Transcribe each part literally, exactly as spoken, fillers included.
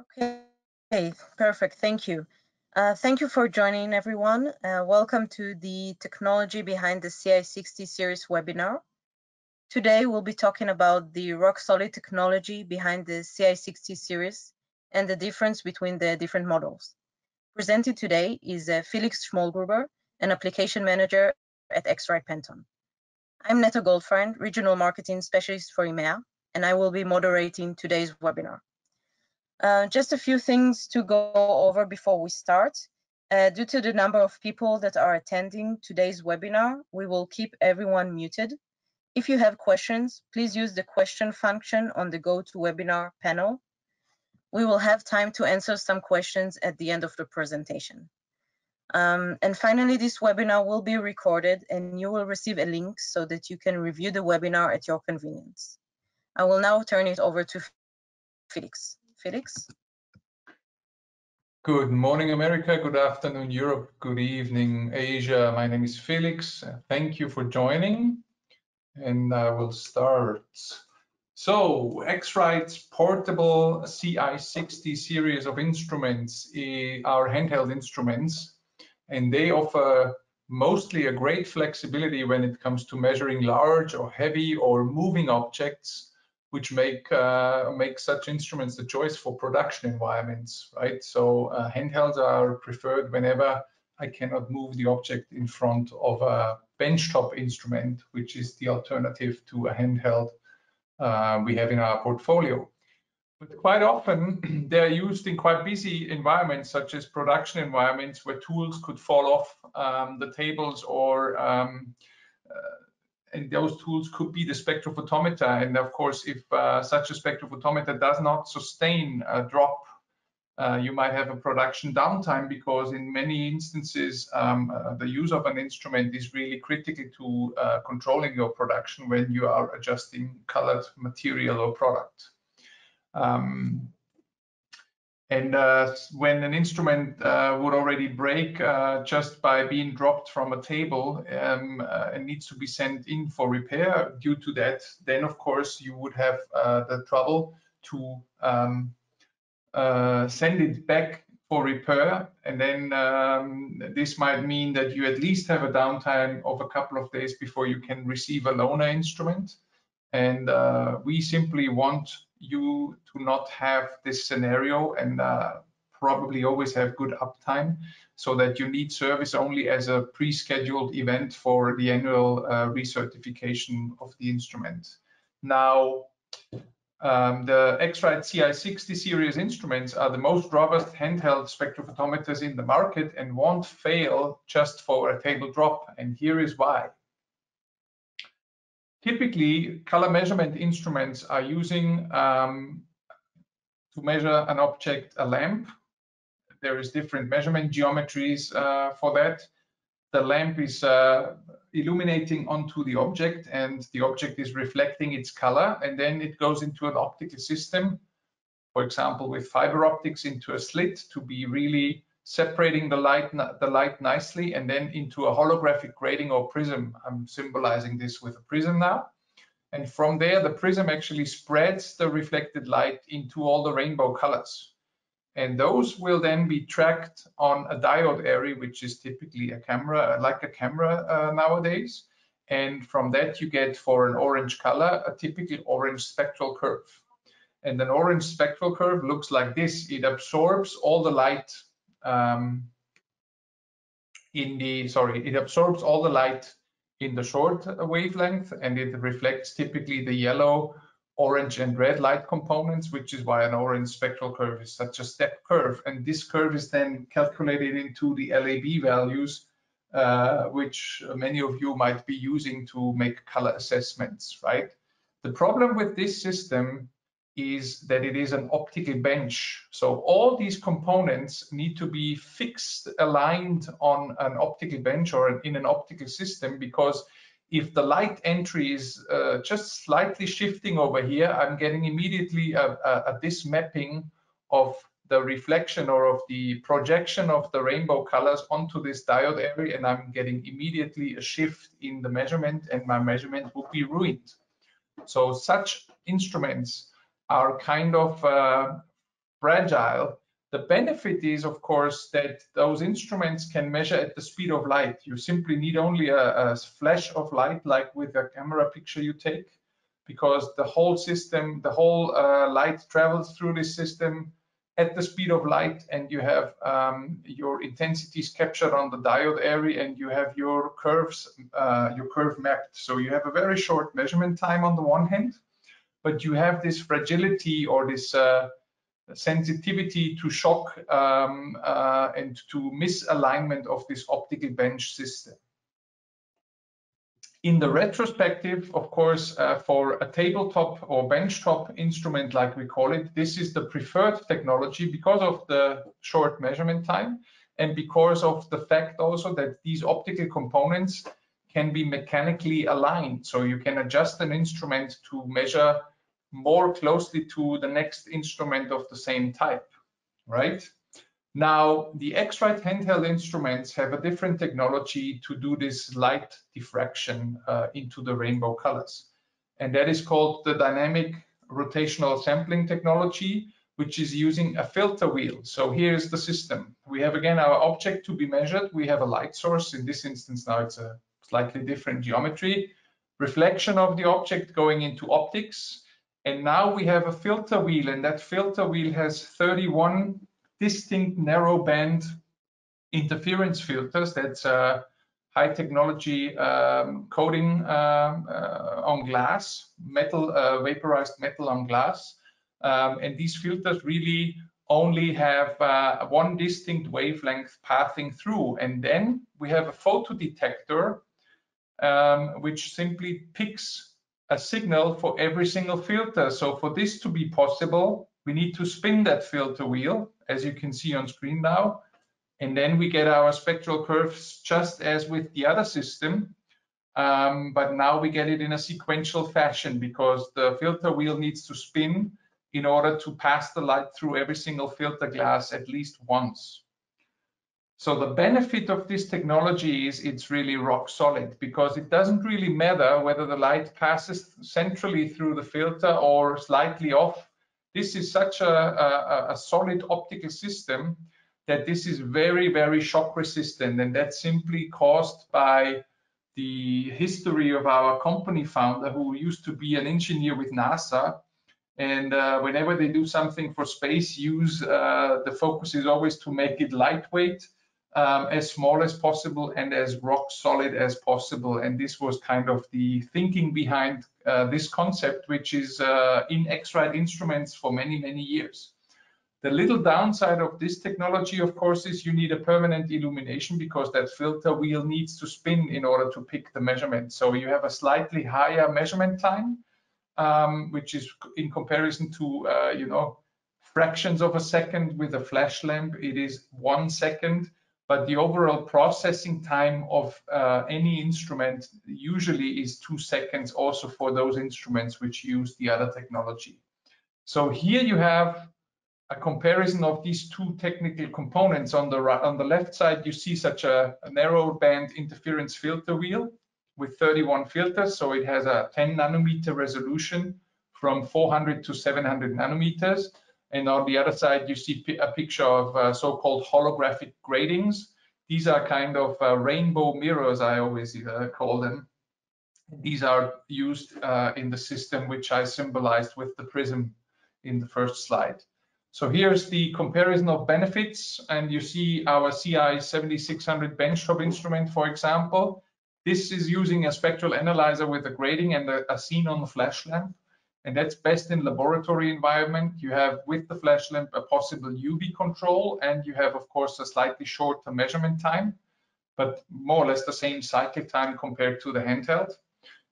Okay, perfect. Thank you. Uh, thank you for joining, everyone. Uh, welcome to the technology behind the C I sixty series webinar. Today, we'll be talking about the rock-solid technology behind the C I sixty series and the difference between the different models. Presenting today is uh, Felix Schmollgruber, an application manager at X-Rite Pantone. I'm Netta Goldfriend, regional marketing specialist for EMEA, and I will be moderating today's webinar. Uh, just a few things to go over before we start. Uh, due to the number of people that are attending today's webinar, we will keep everyone muted. If you have questions, please use the question function on the GoToWebinar panel. We will have time to answer some questions at the end of the presentation. Um, and finally, this webinar will be recorded and you will receive a link so that you can review the webinar at your convenience. I will now turn it over to Felix. Felix? Good morning, America. Good afternoon, Europe. Good evening, Asia. My name is Felix. Thank you for joining. And I will start. So, X-Rite's portable C I sixty series of instruments are handheld instruments, and they offer mostly a great flexibility when it comes to measuring large or heavy or moving objects, which make uh, make such instruments the choice for production environments, right? So uh, handhelds are preferred whenever I cannot move the object in front of a benchtop instrument, which is the alternative to a handheld uh, we have in our portfolio. But quite often they are used in quite busy environments, such as production environments where tools could fall off um, the tables or um, uh, and those tools could be the spectrophotometer. And of course, if uh, such a spectrophotometer does not sustain a drop, uh, you might have a production downtime, because in many instances, um, uh, the use of an instrument is really critical to uh, controlling your production when you are adjusting colored material or product. Um, And uh, when an instrument uh, would already break uh, just by being dropped from a table um, uh, and needs to be sent in for repair due to that, then of course you would have uh, the trouble to um, uh, send it back for repair. And then um, this might mean that you at least have a downtime of a couple of days before you can receive a loaner instrument. And uh, we simply want you to not have this scenario, and uh, probably always have good uptime, so that you need service only as a pre-scheduled event for the annual uh, recertification of the instrument. Now, um, the X-Rite C I sixty series instruments are the most robust handheld spectrophotometers in the market and won't fail just for a table drop, and here is why. Typically, color measurement instruments are using um, to measure an object, a lamp. There is different measurement geometries uh, for that. The lamp is uh, illuminating onto the object, and the object is reflecting its color, and then it goes into an optical system, for example, with fiber optics into a slit to be really separating the light, the light nicely, and then into a holographic grating or prism. I'm symbolizing this with a prism now. And from there, the prism actually spreads the reflected light into all the rainbow colors. And those will then be tracked on a diode array, which is typically a camera, like a camera uh, nowadays. And from that, you get, for an orange color, a typical orange spectral curve. And an orange spectral curve looks like this. It absorbs all the light um in the sorry it absorbs all the light in the short wavelength, and it reflects typically the yellow, orange and red light components, which is why an orange spectral curve is such a step curve. And this curve is then calculated into the L A B values, uh, which many of you might be using to make color assessments, right? The problem with this system is that it is an optical bench. So all these components need to be fixed, aligned on an optical bench or in an optical system, because if the light entry is uh, just slightly shifting over here, I'm getting immediately a, a, a dismapping of the reflection or of the projection of the rainbow colors onto this diode area, and I'm getting immediately a shift in the measurement, and my measurement will be ruined. So such instruments are kind of uh, fragile. The benefit is, of course, that those instruments can measure at the speed of light. You simply need only a, a flash of light, like with a camera picture you take, because the whole system, the whole uh, light travels through this system at the speed of light, and you have um, your intensities captured on the diode array, and you have your curves, uh, your curve mapped. So you have a very short measurement time on the one hand, but you have this fragility or this uh, sensitivity to shock um, uh, and to misalignment of this optical bench system. In the retrospective, of course, uh, for a tabletop or benchtop instrument, like we call it, this is the preferred technology because of the short measurement time and because of the fact also that these optical components can be mechanically aligned. So you can adjust an instrument to measure more closely to the next instrument of the same type, right? Now, the X-Rite handheld instruments have a different technology to do this light diffraction uh, into the rainbow colors. And that is called the dynamic rotational sampling technology, which is using a filter wheel. So here's the system. We have, again, our object to be measured. We have a light source. In this instance, now it's a slightly different geometry. Reflection of the object going into optics. And now we have a filter wheel, and that filter wheel has thirty-one distinct narrow band interference filters. That's uh, high technology um, coating um, uh, on glass, metal, uh, vaporized metal on glass. Um, and these filters really only have uh, one distinct wavelength passing through. And then we have a photodetector, um, which simply picks a signal for every single filter. So for this to be possible, we need to spin that filter wheel, as you can see on screen now, and then we get our spectral curves just as with the other system, um, but now we get it in a sequential fashion because the filter wheel needs to spin in order to pass the light through every single filter glass at least once. So the benefit of this technology is it's really rock solid because it doesn't really matter whether the light passes centrally through the filter or slightly off. This is such a, a, a solid optical system that this is very, very shock resistant. And that's simply caused by the history of our company founder, who used to be an engineer with NASA. And uh, whenever they do something for space use, uh, the focus is always to make it lightweight, Um, as small as possible and as rock solid as possible. And this was kind of the thinking behind uh, this concept, which is uh, in X-Rite instruments for many, many years. The little downside of this technology, of course, is you need a permanent illumination because that filter wheel needs to spin in order to pick the measurement. So you have a slightly higher measurement time, um, which is in comparison to, uh, you know, fractions of a second with a flash lamp, it is one second. But the overall processing time of uh, any instrument usually is two seconds also for those instruments which use the other technology. So here you have a comparison of these two technical components. On the, right, on the left side, you see such a, a narrow band interference filter wheel with thirty-one filters. So it has a ten nanometer resolution from four hundred to seven hundred nanometers. And on the other side, you see a picture of uh, so-called holographic gratings. These are kind of uh, rainbow mirrors, I always uh, call them. These are used uh, in the system, which I symbolized with the prism in the first slide. So here's the comparison of benefits. And you see our C I seventy-six hundred benchtop instrument, for example. This is using a spectral analyzer with a grating and a, a xenon flash lamp. And that's best in laboratory environment. You have, with the flash lamp, a possible U V control, and you have, of course, a slightly shorter measurement time, but more or less the same cycle time compared to the handheld.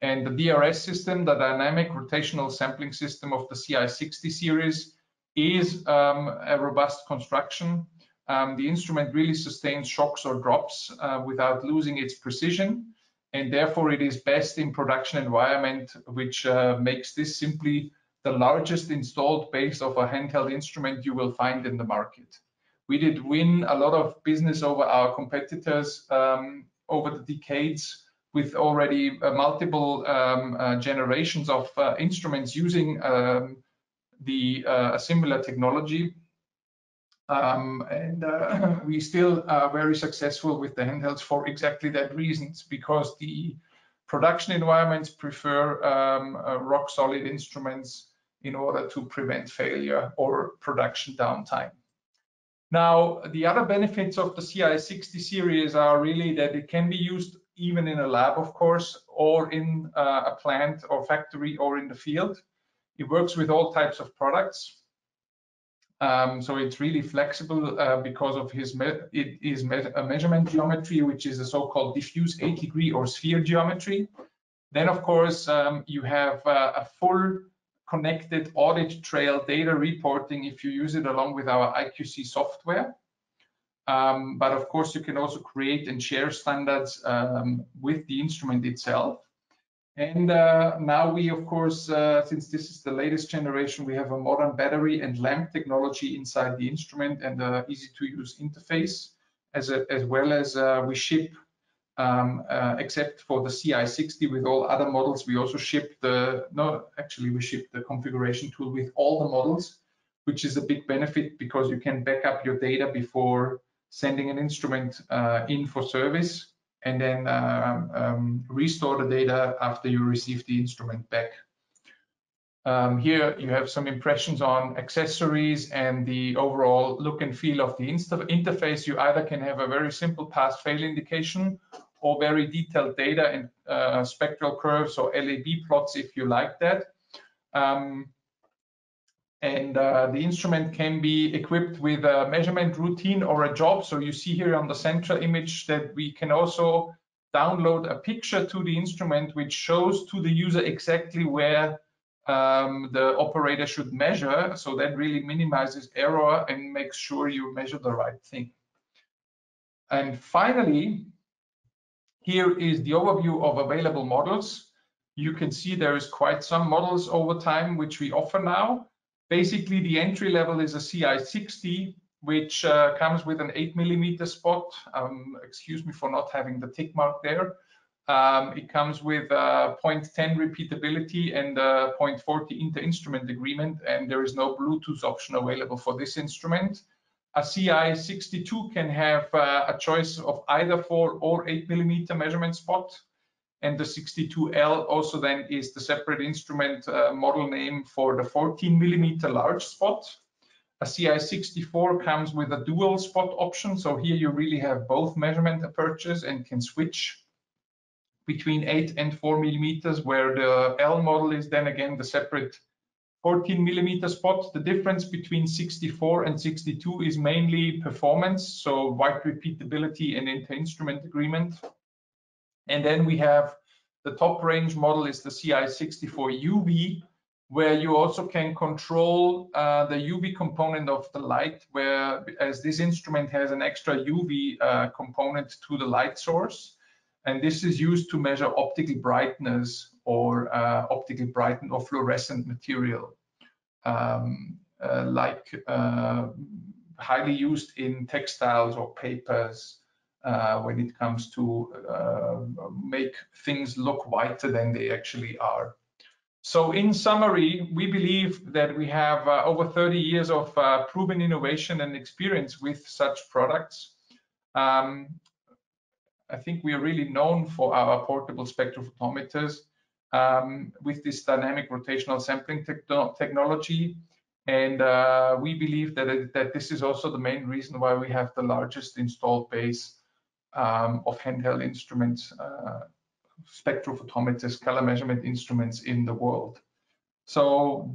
And the D R S system, the dynamic rotational sampling system of the C I sixty series, is um, a robust construction. Um, the instrument really sustains shocks or drops uh, without losing its precision. And therefore it is best in production environment, which uh, makes this simply the largest installed base of a handheld instrument you will find in the market. We did win a lot of business over our competitors um, over the decades with already uh, multiple um, uh, generations of uh, instruments using um, the uh, similar technology. Um, and uh, we still are very successful with the handhelds for exactly that reasons, because the production environments prefer um, uh, rock solid instruments in order to prevent failure or production downtime. Now, the other benefits of the C I sixty series are really that it can be used even in a lab, of course, or in uh, a plant or factory or in the field. It works with all types of products. Um, so it's really flexible uh, because of his me it is me a measurement geometry, which is a so-called diffuse eight degree or sphere geometry. Then, of course, um, you have uh, a full connected audit trail data reporting if you use it along with our I Q C software. Um, but of course, you can also create and share standards um, with the instrument itself. And uh, now we, of course, uh, since this is the latest generation, we have a modern battery and lamp technology inside the instrument and an easy-to-use interface, as, a, as well as uh, we ship, um, uh, except for the C I sixty, with all other models, we also ship the, no, actually we ship the configuration tool with all the models, which is a big benefit because you can back up your data before sending an instrument uh, in for service, and then uh, um, restore the data after you receive the instrument back. Um, here you have some impressions on accessories and the overall look and feel of the interface. You either can have a very simple pass-fail indication or very detailed data and uh, spectral curves or L A B plots if you like that. Um, and uh, the instrument can be equipped with a measurement routine or a job. So you see here on the central image that we can also download a picture to the instrument, which shows to the user exactly where um, the operator should measure. So that really minimizes error and makes sure you measure the right thing. And finally, here is the overview of available models. You can see there is quite some models over time, which we offer now. Basically, the entry level is a C I sixty, which uh, comes with an eight millimeter spot. Um, excuse me for not having the tick mark there. Um, it comes with uh, zero point one zero repeatability and uh, zero point four zero inter-instrument agreement, and there is no Bluetooth option available for this instrument. A C I sixty-two can have uh, a choice of either four or eight millimeter measurement spot. And the sixty-two L also then is the separate instrument uh, model name for the fourteen millimeter large spot. A C I sixty-four comes with a dual spot option. So here you really have both measurement apertures and can switch between eight and four millimeters, where the L model is then again the separate fourteen millimeter spot. The difference between sixty-four and sixty-two is mainly performance, so wide repeatability and inter-instrument agreement. And then we have the top range model is the C I sixty-four U V, where you also can control uh, the U V component of the light, where as this instrument has an extra U V uh, component to the light source. And this is used to measure optical brightness or uh, optically brightened or fluorescent material, um, uh, like uh, highly used in textiles or papers. Uh, when it comes to uh, make things look whiter than they actually are. So in summary, we believe that we have uh, over thirty years of uh, proven innovation and experience with such products. Um, I think we are really known for our portable spectrophotometers um, with this dynamic rotational sampling te technology. And uh, we believe that, that this is also the main reason why we have the largest installed base Um, of handheld instruments, uh, spectrophotometers, color measurement instruments in the world. So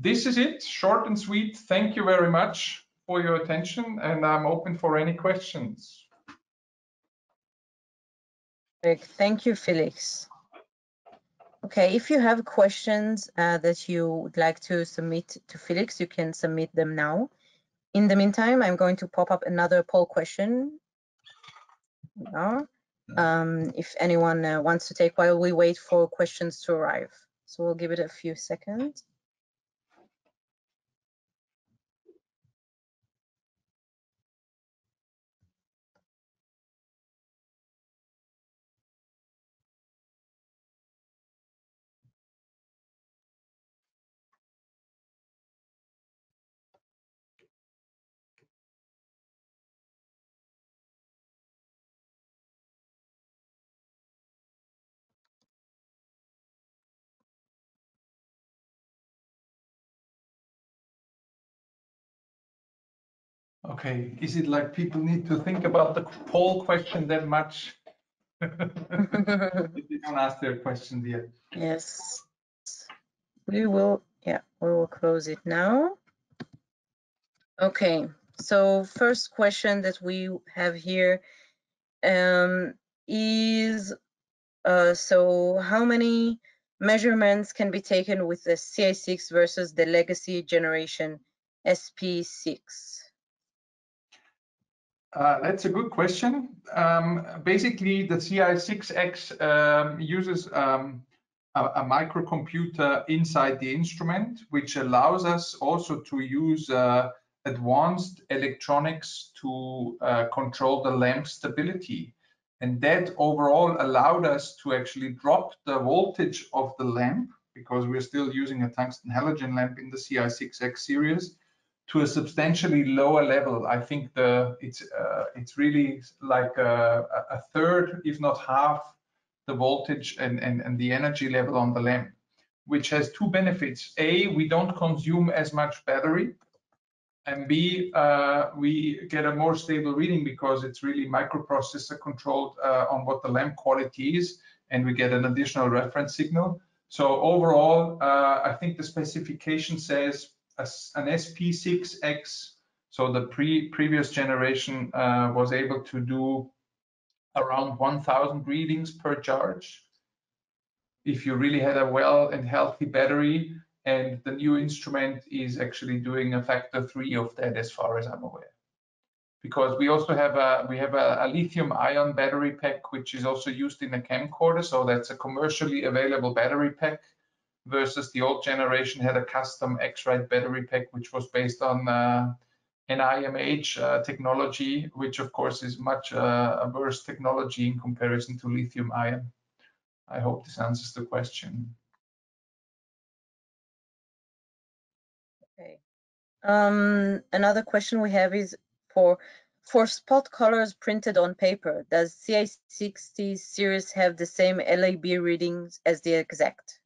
this is it, short and sweet. Thank you very much for your attention, and I'm open for any questions. Thank you, Felix. Okay, if you have questions uh, that you would like to submit to Felix, you can submit them now. In the meantime, I'm going to pop up another poll question. Are. Um, if anyone uh, wants to take while we wait for questions to arrive. So we'll give it a few seconds. Okay, is it like people need to think about the poll question that much? They don't ask their question yet. Yes, we will. Yeah, we will close it now. Okay, so first question that we have here um, is uh, so how many measurements can be taken with the C I six versus the legacy generation S P six? Uh, that's a good question. Um, basically, the C I six X um, uses um, a, a microcomputer inside the instrument, which allows us also to use uh, advanced electronics to uh, control the lamp stability. And that overall allowed us to actually drop the voltage of the lamp, because we're still using a tungsten halogen lamp in the C I six X series, to a substantially lower level. I think the it's uh, it's really like a, a third, if not half, the voltage and, and, and the energy level on the lamp, which has two benefits. A, we don't consume as much battery, and B, uh, we get a more stable reading because it's really microprocessor controlled uh, on what the lamp quality is, and we get an additional reference signal. So overall, uh, I think the specification says an S P six X, so the pre previous generation uh, was able to do around one thousand readings per charge if you really had a well and healthy battery, and the new instrument is actually doing a factor three of that as far as I'm aware, because we also have a we have a, a lithium-ion battery pack which is also used in a camcorder, so that's a commercially available battery pack, versus the old generation had a custom X-Rite battery pack, which was based on uh, N I M H uh, technology, which of course is much uh, a worse technology in comparison to lithium ion. I hope this answers the question. Okay. Um, another question we have is for, for spot colors printed on paper, does C I sixty series have the same L A B readings as the exact?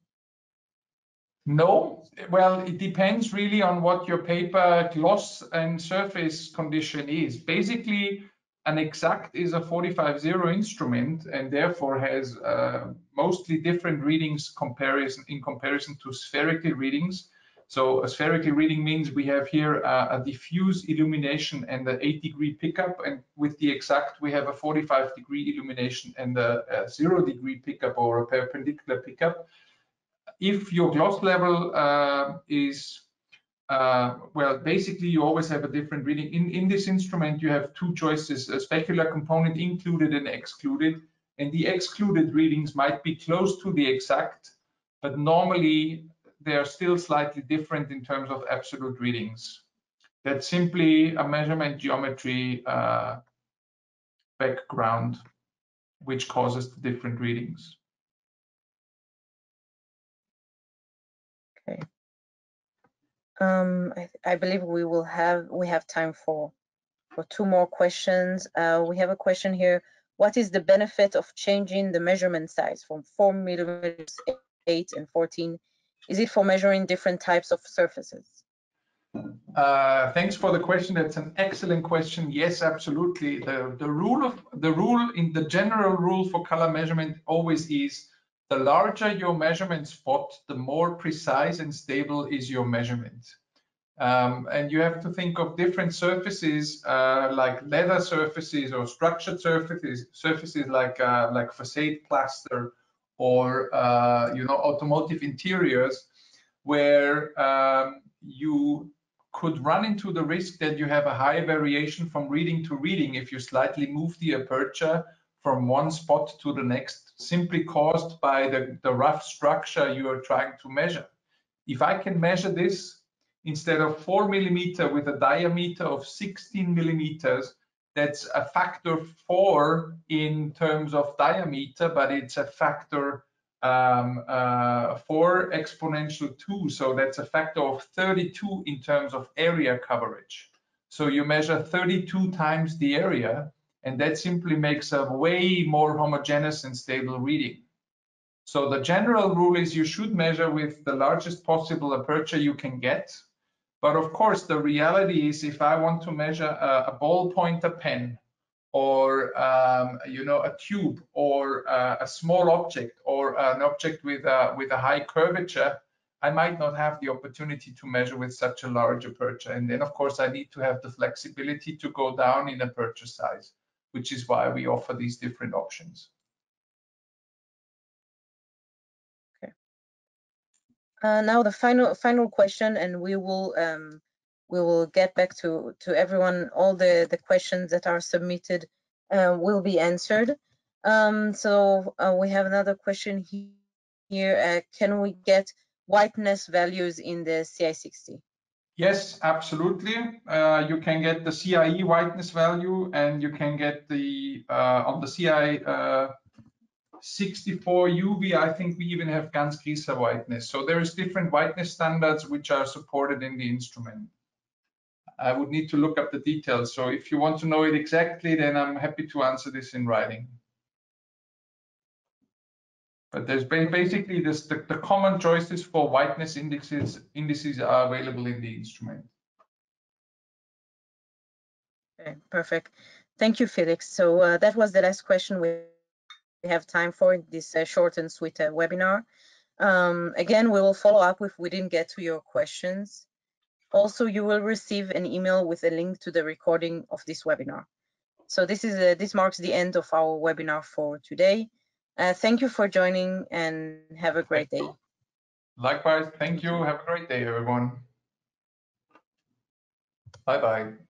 No, well, it depends really on what your paper gloss and surface condition is. Basically, an exact is a forty-five zero instrument and therefore has uh, mostly different readings comparison in comparison to spherical readings. So a spherical reading means we have here uh, a diffuse illumination and an eight degree pickup, and with the exact we have a forty-five degree illumination and a, a zero degree pickup or a perpendicular pickup. If your gloss level uh, is, uh, well, basically you always have a different reading. In, in this instrument, you have two choices, a specular component included and excluded. And the excluded readings might be close to the exact, but normally they are still slightly different in terms of absolute readings. That's simply a measurement geometry uh, background, which causes the different readings. Okay. Um, I, I believe we will have we have time for for two more questions. Uh, we have a question here. What is the benefit of changing the measurement size from four millimeters, eight and fourteen? Is it for measuring different types of surfaces? Uh, thanks for the question. That's an excellent question. Yes, absolutely. The the rule of the rule in the general rule for color measurement always is, the larger your measurement spot, the more precise and stable is your measurement. Um, and you have to think of different surfaces uh, like leather surfaces or structured surfaces, surfaces like uh, like facade plaster or uh, you know, automotive interiors, where um, you could run into the risk that you have a high variation from reading to reading if you slightly move the aperture from one spot to the next, simply caused by the, the rough structure you are trying to measure. If I can measure this instead of four millimeter with a diameter of sixteen millimeters, that's a factor four in terms of diameter, but it's a factor um, uh, four exponential two. So that's a factor of thirty-two in terms of area coverage. So you measure thirty-two times the area, and that simply makes a way more homogeneous and stable reading. So the general rule is you should measure with the largest possible aperture you can get, But of course, the reality is, if I want to measure a, a ballpoint, a pen, or um, you know, a tube, or uh, a small object, or an object with a, with a high curvature, I might not have the opportunity to measure with such a large aperture. And then, of course, I need to have the flexibility to go down in aperture size, which is why we offer these different options. Okay. Uh, now the final final question, and we will um, we will get back to to everyone. All the the questions that are submitted uh, will be answered. Um, so uh, we have another question here. Uh, can we get whiteness values in the C I sixty? Yes, absolutely. Uh, you can get the C I E whiteness value, and you can get the uh, on the C I sixty-four uh, U V. I think we even have Ganz Griesser whiteness. So there is different whiteness standards which are supported in the instrument. I would need to look up the details. So if you want to know it exactly, then I'm happy to answer this in writing. But there's basically this, the, the common choices for whiteness indices indices are available in the instrument. Okay, perfect. Thank you, Felix. So uh, that was the last question we have time for in this uh, short and sweet uh, webinar. Um, again, we will follow up if we didn't get to your questions. Also, you will receive an email with a link to the recording of this webinar. So this is a, this marks the end of our webinar for today. Uh, thank you for joining, and have a great day. Likewise, thank you. Have a great day, everyone. Bye-bye.